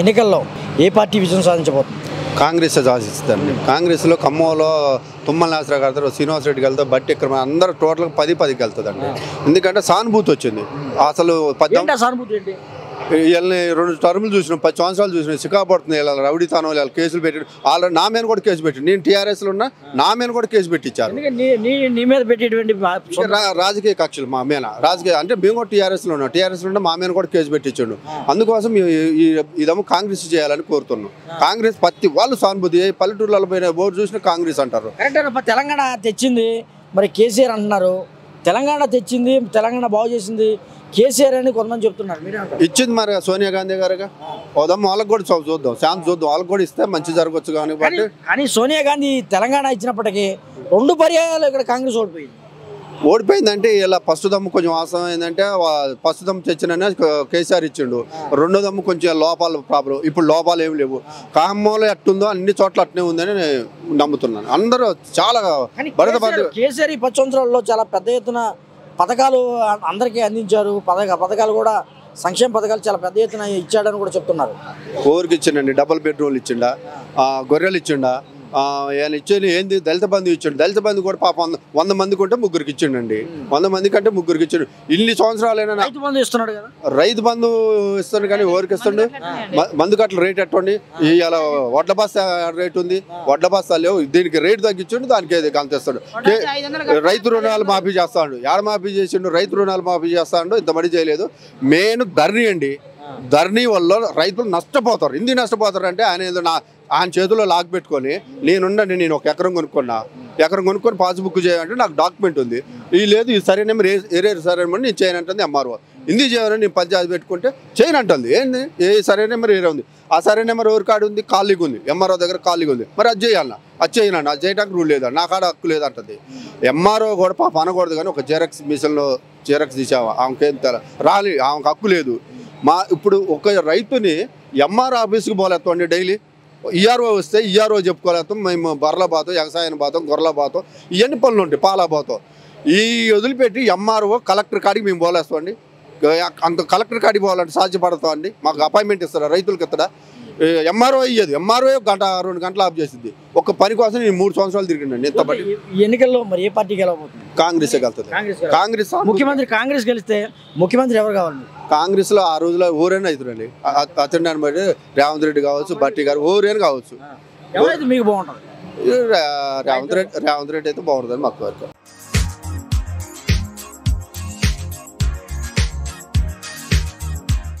ఎన్నికల్లో ఏ పార్టీ విజయం సాధించబోతుంది? కాంగ్రెస్ సాధిస్తుందండి. కాంగ్రెస్లో ఖమ్మంలో తుమ్మల నాసరావు గారితో, శ్రీనివాస్ రెడ్డి గారితో, బట్టి క్రమ అందరూ టోటల్గా 10-10 వెళ్తుందండి. ఎందుకంటే సానుభూతి వచ్చింది. అసలు సానుభూతి వీళ్ళని 2 టర్ములు చూసినాం, 10 సంవత్సరాలు చూసినాం, సిక్కాపడుతుంది. వీళ్ళ రౌడీతానం, వీళ్ళ కేసులు పెట్టాడు. ఆల్రెడీ నా మీద కూడా కేసు పెట్టాడు. నేను టీఆర్ఎస్లో ఉన్నా, నా మీద కూడా కేసు పెట్టించారు. రాజకీయ కక్షలు మా మీద, రాజకీయ అంటే మేము కూడా టీఆర్ఎస్లో ఉన్నాం, టీఆర్ఎస్లో ఉన్నా మా మీద కూడా కేసు పెట్టించాడు. అందుకోసం ఇదేమో కాంగ్రెస్ చేయాలని కోరుతున్నాం. కాంగ్రెస్ ప్రతి వాళ్ళు సానుభూతి, పల్లెటూర్లలో పోయిన బోర్డు చూసినా కాంగ్రెస్ అంటారు. తెలంగాణ తెచ్చింది మరి కేసీఆర్ అంటున్నారు, తెలంగాణ తెచ్చింది, తెలంగాణ బాగు చేసింది కేసీఆర్ అని కొంతమంది చెప్తున్నారు. ఇచ్చింది మరి సోనియా గాంధీ గారుగా పోదాం, వాళ్ళకి కూడా చూద్దాం, శాంతి చూద్దాం, వాళ్ళకి కూడా ఇస్తే మంచి జరగచ్చు. కానీ సోనియా గాంధీ తెలంగాణ ఇచ్చినప్పటికీ 2 పర్యాయాలు ఇక్కడ కాంగ్రెస్ ఓడిపోయింది. ఓడిపోయిందంటే ఇలా ఫస్ట్ దమ్ము కొంచెం వాస్తవం ఏంటంటే ఫస్ట్ దమ్ము తెచ్చిన కేసీఆర్ ఇచ్చిండు, 2వ దమ్ము కొంచెం లోపాలు ప్రాబ్లం. ఇప్పుడు లోపాలు ఏమి లేవు, ఖమ్మంలో ఎట్టుందో అన్ని చోట్ల అట్నే ఉందని నమ్ముతున్నాను. అందరూ చాలా కేసీఆర్ 10 సంవత్సరాల్లో చాలా పెద్ద ఎత్తున పథకాలు అందరికీ అందించారు. పథకాలు కూడా సంక్షేమ పథకాలు చాలా పెద్ద ఎత్తున ఇచ్చాడని కూడా చెప్తున్నారు. ఊరికి ఇచ్చిండండి, డబుల్ బెడ్రూమ్లు ఇచ్చిండా, గొర్రెలు ఇచ్చిండా, ఆయన ఇచ్చేది ఏంది దళిత బంధు ఇచ్చిండు. దళిత బంధు కూడా పాప 100 మందికి ఉంటే 5 ఇచ్చిండండి, 100 మందికి అంటే 5 ఇచ్చిండు. ఇన్ని సంవత్సరాలైనా రైతు బంధు ఇస్తుండే కానీ ఎవరికి ఇస్తుండే? మందు కట్టలు రేట్ ఎట్టండి, ఇలా వడ్ల బస్తా రేటు ఉంది, వడ్ల బస్తాలు దీనికి రేటు తగ్గించండి, దానికి అంతేస్తాడు. రైతు రుణాలు మాఫీ చేస్తాడు, ఏడ మాఫీ చేసిండు? రైతు రుణాలు మాఫీ చేస్తాడు, ఇంత మడి చేయలేదు. మెయిన్ ధర్నీ అండి, ధర్నీ వల్ల రైతులు నష్టపోతారు. ఎందుకు నష్టపోతారు అంటే ఆయన ఏదో ఆయన చేతుల్లో లాక్ పెట్టుకొని, నేనుండండి, నేను 1 ఎకరం కొనుక్కున్నా, 1 ఎకరం కొనుక్కొని పాస్బుక్ చేయాలంటే నాకు డాక్యుమెంట్ ఉంది, ఈ లేదు ఈ సరే నేను ఏరేరు సరే అని నేను చేయనంటుంది ఎంఆర్ఓ. ఇందుకు చేయాలని నేను పంచాయతీ పెట్టుకుంటే చేయనంటుంది. ఏంది ఏ సరే నెంబర్ ఏరే ఉంది, ఆ సరే నెంబర్ ఎవరి కాడ ఉంది? ఖాళీగా ఉంది, ఎంఆర్ఓ దగ్గర ఖాళీగా ఉంది. మరి అది చేయాలన్నా, అది చేయనన్నా, అది చేయడానికి రూల్ లేదా, నా కాడ హక్కు లేదంటుంది. ఎంఆర్ఓ కూడా పాప అనకూడదు, కానీ ఒక జెరాక్స్ మిషన్లో జెరాక్స్ తీసావా ఆమెకేం రాలి, ఆమెకు హక్కు లేదు. మా ఇప్పుడు ఒక రైతుని ఎంఆర్ఓ ఆఫీస్కి పోలేస్తామండి, డైలీ ఈఆర్ఓ వస్తే ఈఆర్ఓ చెప్పుకోలేస్తాం, మేము బర్ల బాతం, వ్యవసాయాన్ని బాతం, గొర్రెల బాతం, ఇవన్నీ పనులు ఉంటాయి, పాలా బాతం. ఈ వదిలిపెట్టి ఎంఆర్ఓ కలెక్టర్ కాడికి మేము పోలేస్తామండి. అంత కలెక్టర్ కాడికి పోవాలంటే సాధ్యపడతామండి? మాకు అపాయింట్మెంట్ ఇస్తాడా? రైతులకి ఇస్తాడా? ఎంఆర్ఓ ఇయ్యదు, ఎంఆర్ఓ 1-2 గంటలు ఆఫ్ చేసింది. ఒక పని కోసం నేను 3 సంవత్సరాలు తిరిగిండండి. ఇంతబట్టి ఎన్నికల్లో మరి ఏ పార్టీ గెలవబోతుంది? కాంగ్రెస్ గెలుతుంది. కాంగ్రెస్ ముఖ్యమంత్రి కాంగ్రెస్ గెలిస్తే ముఖ్యమంత్రి ఎవరు కావాలి? కాంగ్రెస్లో ఆ రోజులో ఊరైనా అవుతుందండి, అతను అని బట్టి రేవంత్ రెడ్డి కావచ్చు, బట్టి గారు ఊరైనా కావచ్చు. మీకు బాగుంటుంది రేవంత్ రెడ్డి, రేవంత్ రెడ్డి అయితే బాగుంటుందని మాకు వరకు.